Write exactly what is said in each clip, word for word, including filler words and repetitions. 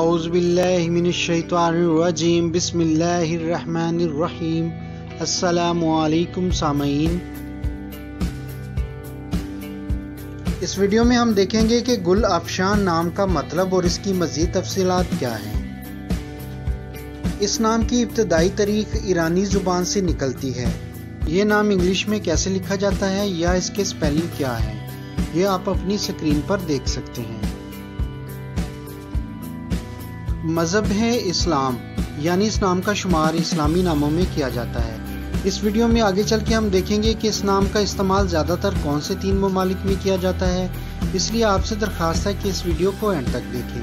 औज़ुबिल्लाहि मिनश्शैतानिर्रजीम बिस्मिल्लाहिर्रहमानिर्रहीम। अस्सलामुअलैकुम सामईन। इस वीडियो में हम देखेंगे कि गुल अफशान नाम का मतलब और इसकी मज़ीद तफसीलात क्या हैं। इस नाम की इब्तदाई तारीख ईरानी ज़ुबान से निकलती है। ये नाम इंग्लिश में कैसे लिखा जाता है या इसके स्पेलिंग क्या है, ये आप अपनी स्क्रीन पर देख सकते हैं। मज़हब है इस्लाम, यानी इस नाम का शुमार इस्लामी नामों में किया जाता है। इस वीडियो में आगे चल के हम देखेंगे कि इस नाम का इस्तेमाल ज़्यादातर कौन से तीन ममालिक में किया जाता है, इसलिए आपसे दरख्वास्त है कि इस वीडियो को एंड तक देखें।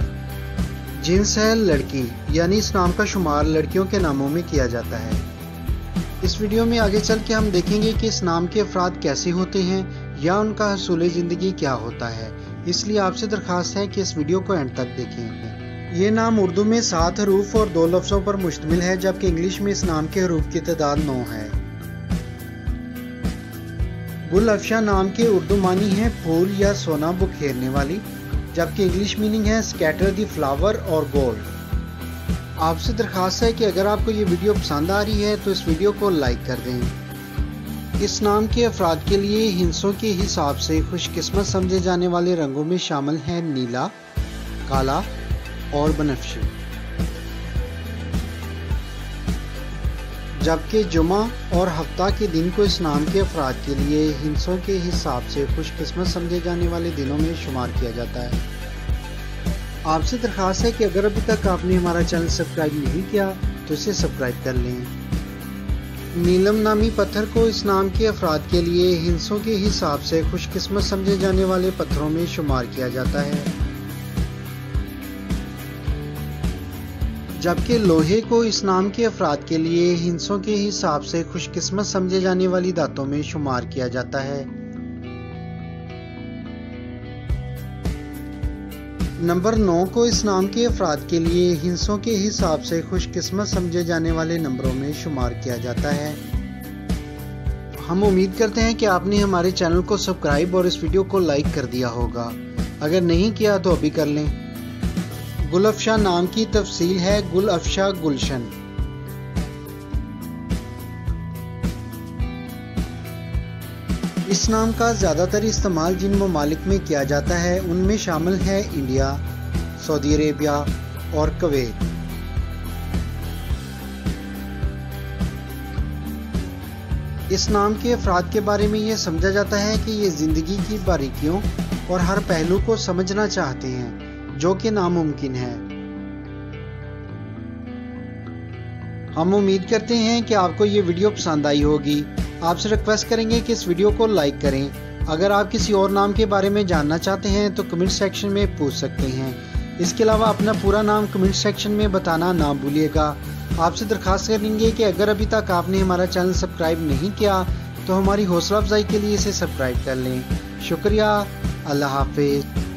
जिन्स है लड़की, यानी इस नाम का शुमार लड़कियों के नामों में किया जाता है। इस वीडियो में आगे चल के हम देखेंगे कि इस नाम के अफराद कैसे होते हैं या उनका हसूल ज़िंदगी क्या होता है, इसलिए आपसे दरख्वास्त है कि इस वीडियो को एंड तक देखें। ये नाम उर्दू में सात हरूफ और दो लफ्ज़ों पर मुश्तमिल है, जबकि इंग्लिश में इस नाम के हरूफ की तादाद नौ है। गुल अफशान नाम के उर्दू मानी है फूल या सोना बुखेरने वाली, जबकि इंग्लिश मीनिंग है स्कैटर दी फ्लावर और गोल्ड। आपसे दरख्वास्त है कि अगर आपको ये वीडियो पसंद आ रही है तो इस वीडियो को लाइक कर दें। इस नाम के अफराद के लिए हिंसों के हिसाब से खुशकिस्मत समझे जाने वाले रंगों में शामिल हैं नीला, काला और बनफशी, जबकि जुमा और हफ्ता के दिन को इस नाम के अफराद के लिए हिंसों के हिसाब से खुशकिस्मत समझे जाने वाले दिनों में शुमार किया जाता है। आपसे दरख्वास्त है कि अगर अभी तक आपने हमारा चैनल सब्सक्राइब नहीं किया तो इसे सब्सक्राइब कर लें। नीलम नामी पत्थर को इस नाम के अफराद के लिए हिंसों के हिसाब से खुशकिस्मत समझे जाने वाले पत्थरों में शुमार किया जाता है, जबकि लोहे को इस नाम के अफराद के लिए हिंसों के हिसाब से खुशकिस्मत समझे जाने वाली दातों में शुमार किया जाता है। नंबर नौ को इस नाम के अफराद के लिए हिंसों के हिसाब से खुशकिस्मत समझे जाने वाले नंबरों में शुमार किया जाता है। हम उम्मीद करते हैं कि आपने हमारे चैनल को सब्सक्राइब और इस वीडियो को लाइक कर दिया होगा। अगर नहीं किया तो अभी कर लें। गुल अफशा नाम की तफसील है गुल अफशा गुलशन। इस नाम का ज़्यादातर इस्तेमाल जिन ममालिक में किया जाता है उनमें शामिल है इंडिया, सऊदी अरेबिया और कुवैत। इस नाम के अफराद के बारे में ये समझा जाता है कि ये ज़िंदगी की बारीकियों और हर पहलू को समझना चाहते हैं, जो कि नामुमकिन है। हम उम्मीद करते हैं कि आपको ये वीडियो पसंद आई होगी। आपसे रिक्वेस्ट करेंगे कि इस वीडियो को लाइक करें। अगर आप किसी और नाम के बारे में जानना चाहते हैं तो कमेंट सेक्शन में पूछ सकते हैं। इसके अलावा अपना पूरा नाम कमेंट सेक्शन में बताना ना भूलिएगा। आपसे दरख्वास्त करेंगे कि अगर अभी तक आपने हमारा चैनल सब्सक्राइब नहीं किया तो हमारी हौसला अफजाई के लिए इसे सब्सक्राइब कर लें। शुक्रिया। अल्लाह हाफिज़।